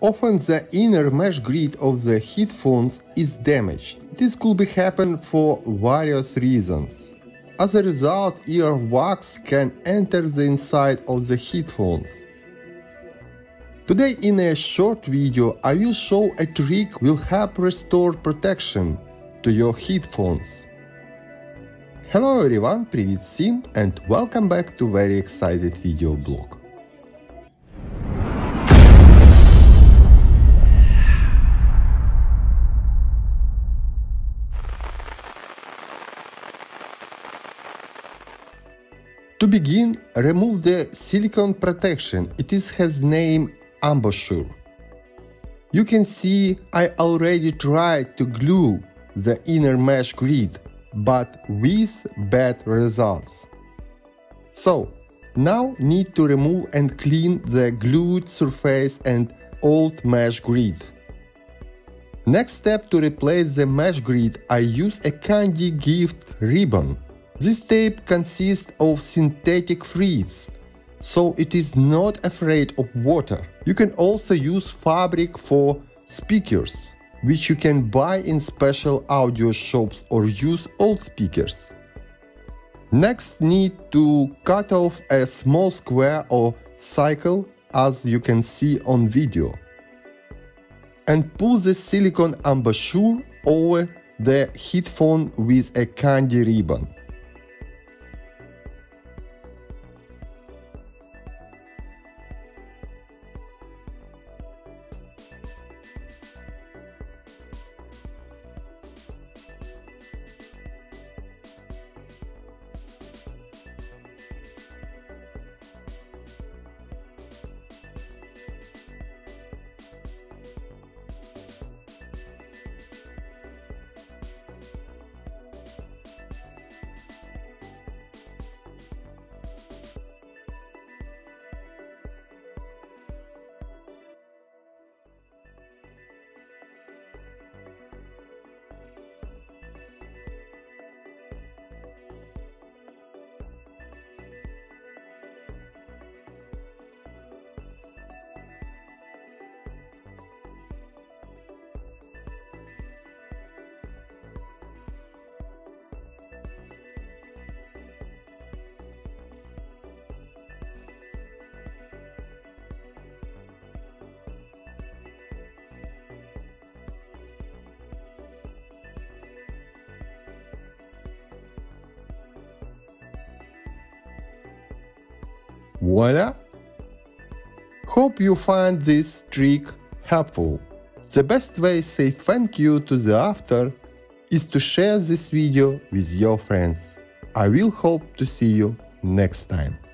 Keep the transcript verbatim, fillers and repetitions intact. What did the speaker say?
Often the inner mesh grid of the headphones is damaged. This could be happen for various reasons. As a result, earwax can enter the inside of the headphones. Today in a short video I will show a trick will help restore protection to your headphones. Hello everyone, Privit Sim, and welcome back to very excited video blog. To begin, remove the silicone protection. It is, has name embouchure. You can see I already tried to glue the inner mesh grid, but with bad results. So now need to remove and clean the glued surface and old mesh grid. Next step, to replace the mesh grid I use a candy gift ribbon. This tape consists of synthetic threads, so it is not afraid of water. You can also use fabric for speakers, which you can buy in special audio shops or use old speakers. Next, need to cut off a small square or circle, as you can see on video, and pull the silicone embouchure over the headphone with a candy ribbon. Voila! Hope you find this trick helpful. The best way to say thank you to the author is to share this video with your friends. I will hope to see you next time.